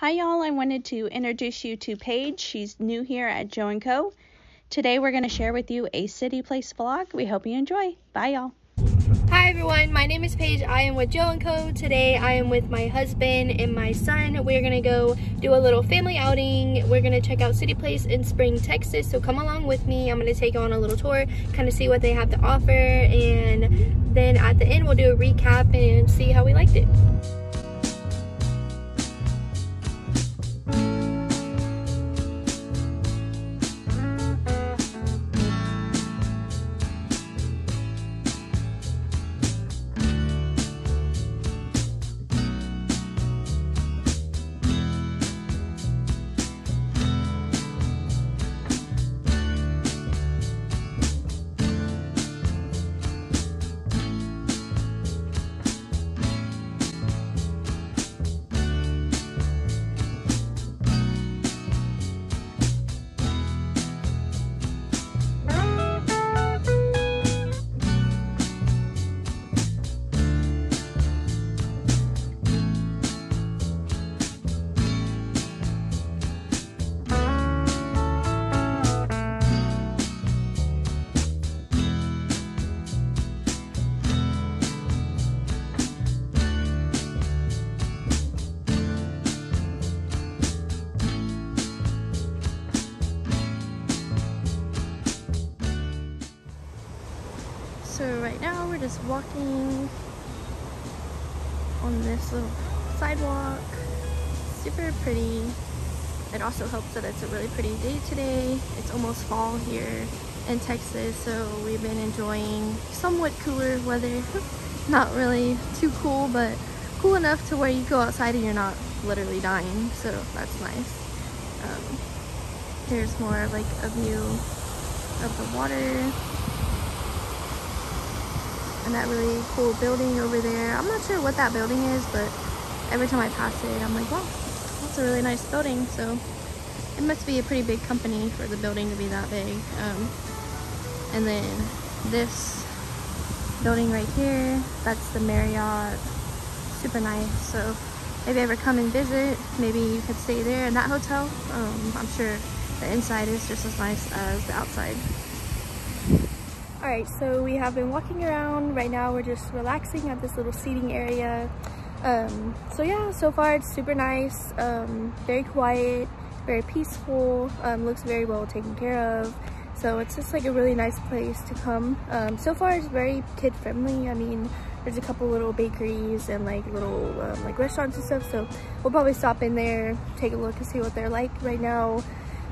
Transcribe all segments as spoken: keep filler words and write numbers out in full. Hi y'all, I wanted to introduce you to Paige. She's new here at Joe and Co. Today we're going to share with you a City Place vlog. We hope you enjoy. Bye y'all. Hi everyone, my name is Paige. I am with Joe and Co. Today I am with my husband and my son. We're going to go do a little family outing. We're going to check out City Place in Spring, Texas. So come along with me. I'm going to take you on a little tour, kind of see what they have to offer. And then at the end we'll do a recap and see how we liked it. Just walking on this little sidewalk, super pretty. It also helps that it's a really pretty day today. It's almost fall here in Texas, so we've been enjoying somewhat cooler weather. Not really too cool, but cool enough to where you go outside and you're not literally dying, so that's nice. Um, here's more of like a view of the water. And that really cool building over there. I'm not sure what that building is, but every time I pass it, I'm like, wow, that's a really nice building. So it must be a pretty big company for the building to be that big. Um, and then this building right here, that's the Marriott. Super nice. So if you ever come and visit, maybe you could stay there in that hotel. Um, I'm sure the inside is just as nice as the outside. Alright, so we have been walking around. Right now we're just relaxing at this little seating area. Um, so yeah, so far it's super nice, um, very quiet, very peaceful, um, looks very well taken care of. So it's just like a really nice place to come. Um, so far it's very kid friendly. I mean, there's a couple little bakeries and like little um, like restaurants and stuff. So we'll probably stop in there, take a look and see what they're like. Right now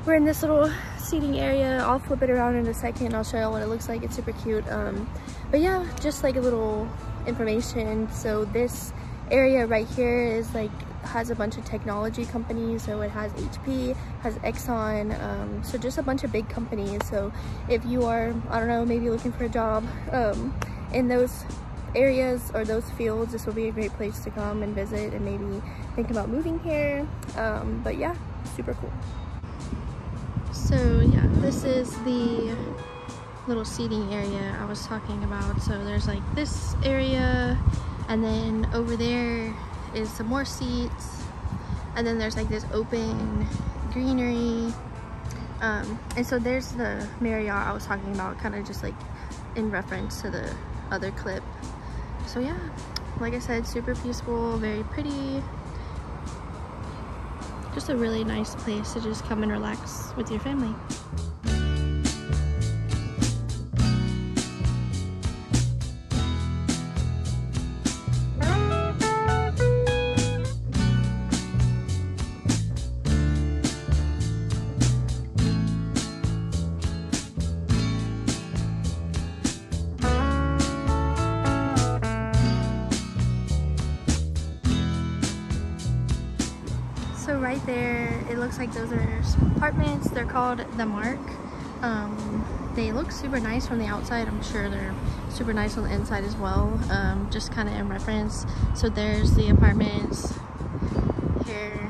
we're in this little seating area. I'll flip it around in a second. I'll show y'all what it looks like. It's super cute. Um, but yeah, just like a little information. So this area right here is like, has a bunch of technology companies. So it has H P, has Exxon. Um, so just a bunch of big companies. So if you are, I don't know, maybe looking for a job um, in those areas or those fields, this will be a great place to come and visit and maybe think about moving here. Um, but yeah, super cool. So yeah, this is the little seating area I was talking about. So there's like this area, and then over there is some more seats, and then there's like this open greenery. Um, and so there's the Marriott I was talking about, kind of just like in reference to the other clip. So yeah, like I said, super peaceful, very pretty. Just a really nice place to just come and relax with your family. So right there, it looks like those are apartments. They're called The Mark. Um, they look super nice from the outside. I'm sure they're super nice on the inside as well. Um, just kind of in reference. So there's the apartments. Here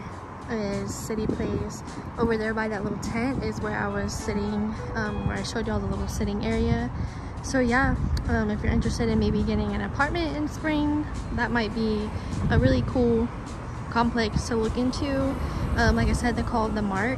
is City Place. Over there by that little tent is where I was sitting, um, where I showed y'all the little sitting area. So yeah, um, if you're interested in maybe getting an apartment in spring, that might be a really cool complex to look into. Um, like I said, they're called The Mark.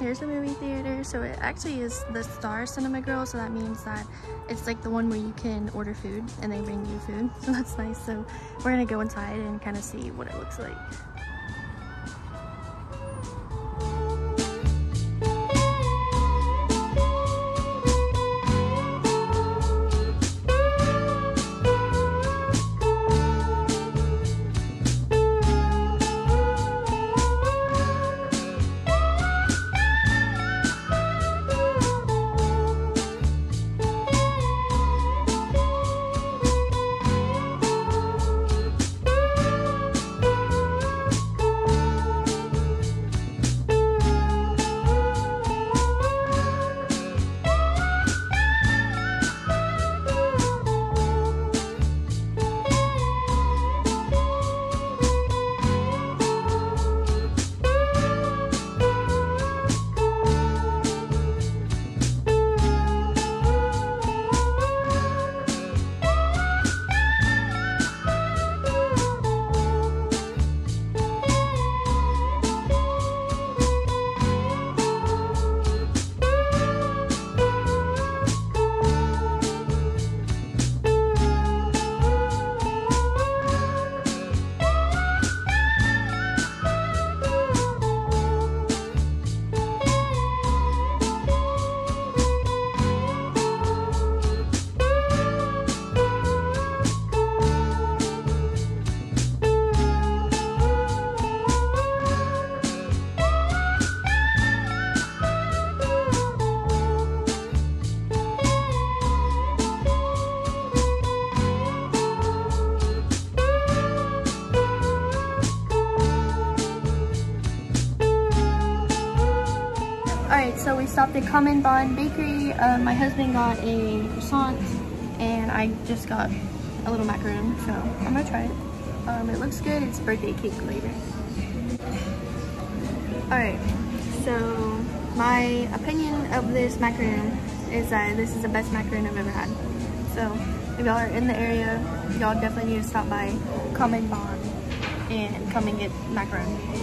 Here's the movie theater. So it actually is the Star Cinema Grill, so that means that it's like the one where you can order food and they bring you food, so that's nice. So we're gonna go inside and kind of see what it looks like. So we stopped at Common Bond Bakery. Um, my husband got a croissant and I just got a little macaron, so I'm gonna try it. Um, it looks good. It's birthday cake flavor. Alright, so my opinion of this macaron is that this is the best macaron I've ever had. So if y'all are in the area, y'all definitely need to stop by Common Bond and come and get macaron.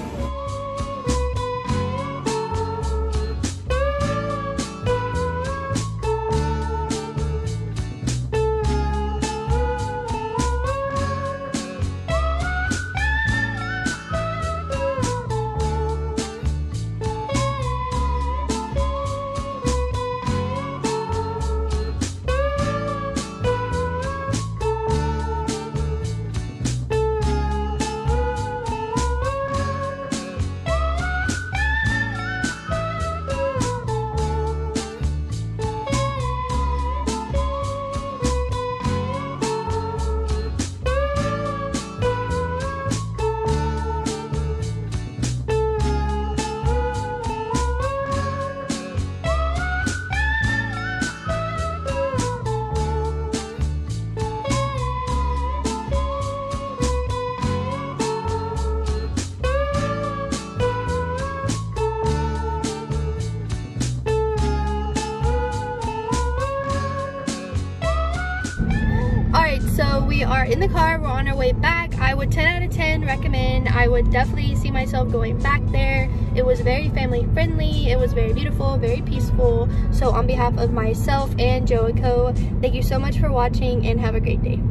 We are in the car, we're on our way back. I would ten out of ten recommend. I would definitely see myself going back there. It was very family friendly, it was very beautiful, very peaceful. So on behalf of myself and Joe and Co, thank you so much for watching and have a great day.